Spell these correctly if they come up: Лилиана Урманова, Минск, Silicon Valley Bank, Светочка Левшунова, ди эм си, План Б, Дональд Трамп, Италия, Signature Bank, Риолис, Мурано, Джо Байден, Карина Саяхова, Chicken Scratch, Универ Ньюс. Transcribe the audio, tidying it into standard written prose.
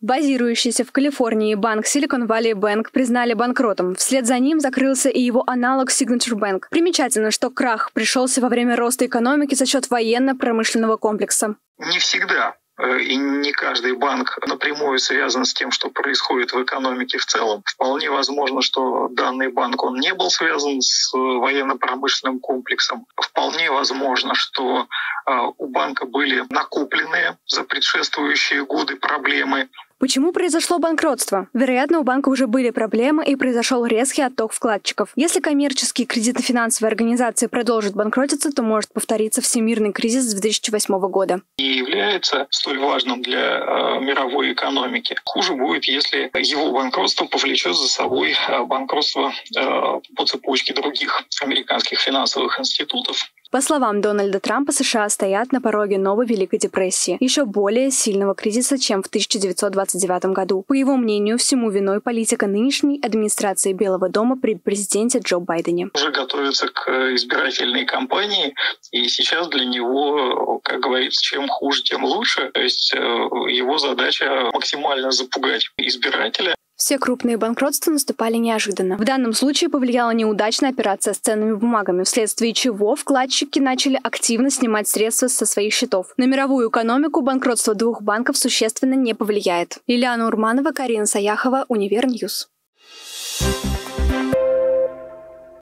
Базирующийся в Калифорнии банк Silicon Valley Bank признали банкротом. Вслед за ним закрылся и его аналог Signature Bank. Примечательно, что крах пришелся во время роста экономики за счет военно-промышленного комплекса. Не всегда и не каждый банк напрямую связан с тем, что происходит в экономике в целом. Вполне возможно, что данный банк, он не был связан с военно-промышленным комплексом. Вполне возможно, что у банка были накопленные за предшествующие годы проблемы. Почему произошло банкротство? Вероятно, у банка уже были проблемы и произошел резкий отток вкладчиков. Если коммерческие кредитно-финансовые организации продолжат банкротиться, то может повториться всемирный кризис 2008 года. И является столь важным для мировой экономики. Хуже будет, если его банкротство повлечет за собой банкротство по цепочке других американских финансовых институтов. По словам Дональда Трампа, США стоят на пороге новой Великой депрессии, еще более сильного кризиса, чем в 1929 году. По его мнению, всему виной политика нынешней администрации Белого дома при президенте Джо Байдене. Уже готовится к избирательной кампании, и сейчас для него, как говорится, чем хуже, тем лучше. То есть его задача максимально запугать избирателя. Все крупные банкротства наступали неожиданно. В данном случае повлияла неудачная операция с ценными бумагами, вследствие чего вкладчики начали активно снимать средства со своих счетов. На мировую экономику банкротство двух банков существенно не повлияет. Лилиана Урманова, Карина Саяхова, Универ Ньюс.